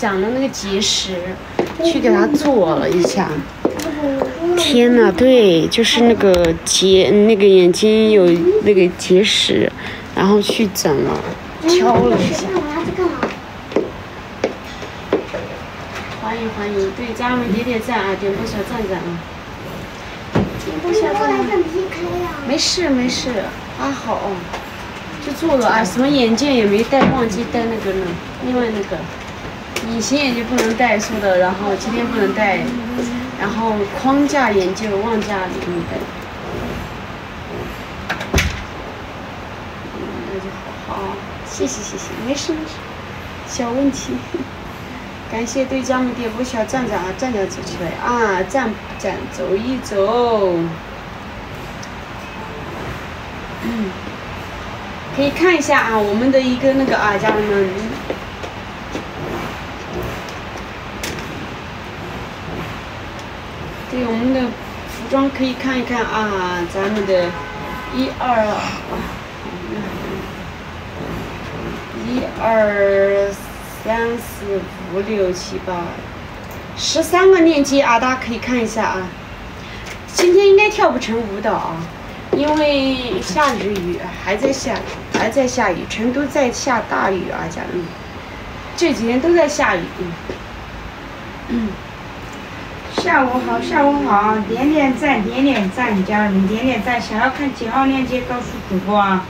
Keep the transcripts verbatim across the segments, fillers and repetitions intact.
讲的那个节食，去给他做了一下。天呐，对，就是那个结，那个眼睛有那个结石，然后去整了，挑了一下。欢迎欢迎，对，家人们点点赞啊，点播小赞赞啊。点播小赞赞。没事没事，还好、哦，就做了啊，什么眼镜也没戴，忘记戴那个呢，另外那个隐形眼镜不能戴，说的，然后今天不能戴。然后框架眼镜忘家里面的，那就好好，谢谢谢谢，没事没事，小问题。感谢对家们点播小站长啊，站长走起来啊，站站走一走。嗯，可以看一下啊，我们的一个那个啊，家人们。对我们的服装可以看一看啊，咱们的一二一二三四五六七八十三个链接啊，大家可以看一下啊。今天应该跳不成舞蹈啊，因为下着雨，还在下还在下雨，成都在下大雨啊，家人们，这几天都在下雨。嗯。下午好，下午好，点点赞，点点赞，家人们点点赞。想要看几号链接，告诉主播啊。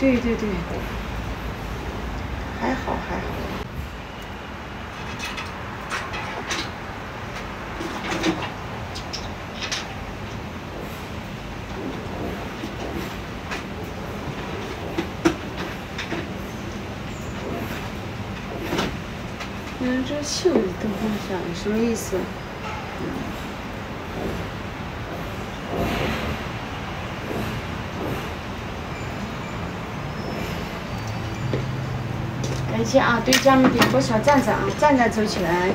对对对，还好还好。这袖子都放下了，什么意思？感谢啊，对家人们点播小赞赞啊，赞赞走起来。